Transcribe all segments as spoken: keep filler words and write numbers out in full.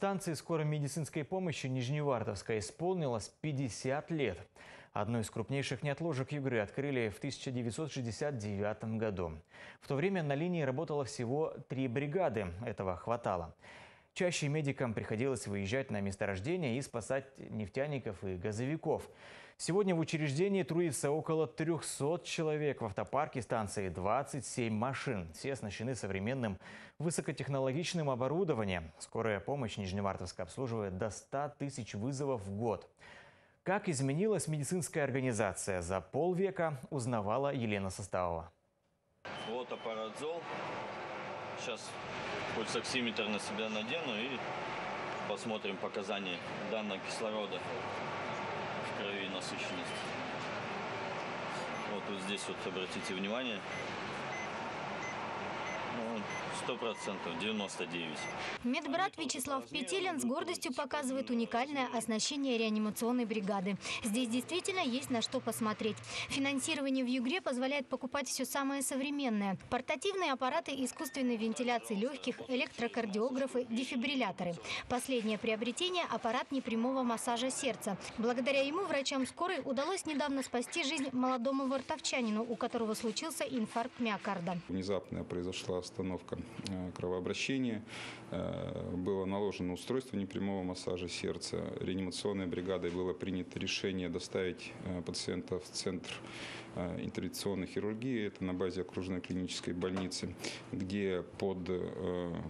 Станции скорой медицинской помощи Нижневартовска исполнилось пятьдесят лет. Одну из крупнейших неотложек Югры открыли в тысяча девятьсот шестьдесят девятом году. В то время на линии работало всего три бригады. Этого хватало. Чаще медикам приходилось выезжать на месторождение и спасать нефтяников и газовиков. Сегодня в учреждении трудится около трёхсот человек. В автопарке станции двадцать семь машин. Все оснащены современным высокотехнологичным оборудованием. Скорая помощь Нижневартовска обслуживает до ста тысяч вызовов в год. Как изменилась медицинская организация за полвека, узнавала Елена Составова. Вот аппаратзол. Сейчас пульсоксиметр на себя надену и посмотрим показания данного кислорода в крови и насыщенности. Вот, вот здесь вот обратите внимание. сто процентов, девяносто девять. Медбрат Вячеслав Петелин с гордостью показывает уникальное оснащение реанимационной бригады. Здесь действительно есть на что посмотреть. Финансирование в Югре позволяет покупать все самое современное. Портативные аппараты искусственной вентиляции легких, электрокардиографы, дефибрилляторы. Последнее приобретение – аппарат непрямого массажа сердца. Благодаря ему врачам скорой удалось недавно спасти жизнь молодому вартовчанину, у которого случился инфаркт миокарда. Внезапно произошла остановка кровообращения, было наложено устройство непрямого массажа сердца. Реанимационной бригадой было принято решение доставить пациента в центр интервенционной хирургии. Это на базе окружной клинической больницы, где под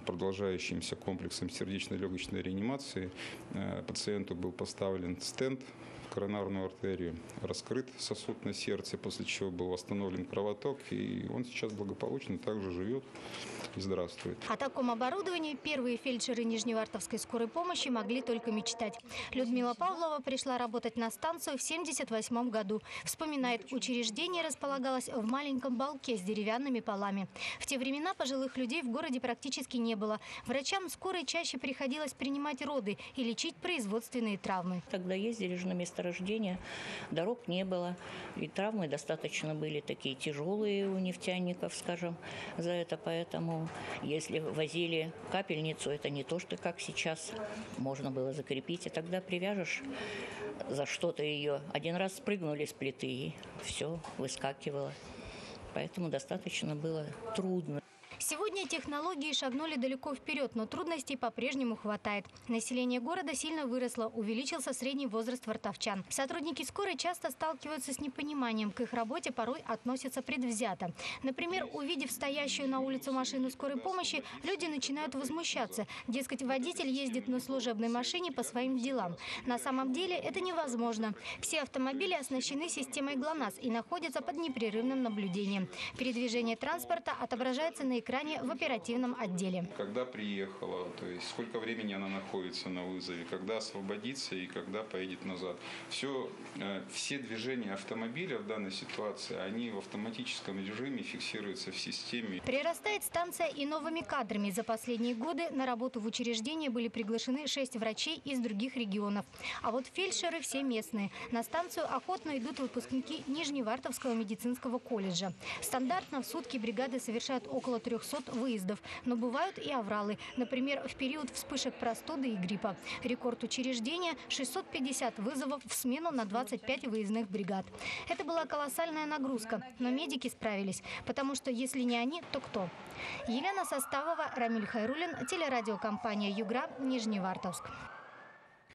продолжающимся комплексом сердечно-легочной реанимации пациенту был поставлен стенд в коронарную артерию, раскрыт сосуд на сердце, после чего был восстановлен кровоток, и он сейчас благополучно также живет и здравствует. О таком оборудовании первые фельдшеры Нижневартовской скорой помощи могли только мечтать. Людмила Павлова пришла работать на станцию в семьдесят восьмом году. Вспоминает, учреждение располагалось в маленьком балке с деревянными полами. В те времена пожилых людей в городе практически не было. Врачам скорой чаще приходилось принимать роды и лечить производственные травмы. Тогда ездили же на месторождение, дорог не было, и травмы достаточно были такие тяжелые у нефтяников, скажем, за это поэтому, если возили капельницу, это не то, что как сейчас можно было закрепить, и тогда привяжешь за что-то ее. Один раз спрыгнули с плиты, и все выскакивало. Поэтому достаточно было трудно. Сегодня технологии шагнули далеко вперед, но трудностей по-прежнему хватает. Население города сильно выросло, увеличился средний возраст вартовчан. Сотрудники скорой часто сталкиваются с непониманием, к их работе порой относятся предвзято. Например, увидев стоящую на улице машину скорой помощи, люди начинают возмущаться. Дескать, водитель ездит на служебной машине по своим делам. На самом деле это невозможно. Все автомобили оснащены системой ГЛОНАСС и находятся под непрерывным наблюдением. Передвижение транспорта отображается на экране. В оперативном отделе. Когда приехала, то есть сколько времени она находится на вызове, когда освободится и когда поедет назад. Все, все движения автомобиля в данной ситуации, они в автоматическом режиме фиксируются в системе. Прирастает станция и новыми кадрами. За последние годы на работу в учреждение были приглашены шесть врачей из других регионов. А вот фельдшеры все местные. На станцию охотно идут выпускники Нижневартовского медицинского колледжа. Стандартно в сутки бригады совершают около трех трёхсот выездов. Но бывают и авралы. Например, в период вспышек простуды и гриппа. Рекорд учреждения – шестьсот пятьдесят вызовов в смену на двадцать пять выездных бригад. Это была колоссальная нагрузка. Но медики справились. Потому что если не они, то кто? Елена Составова, Рамиль Хайрулин, телерадиокомпания «Югра», Нижневартовск.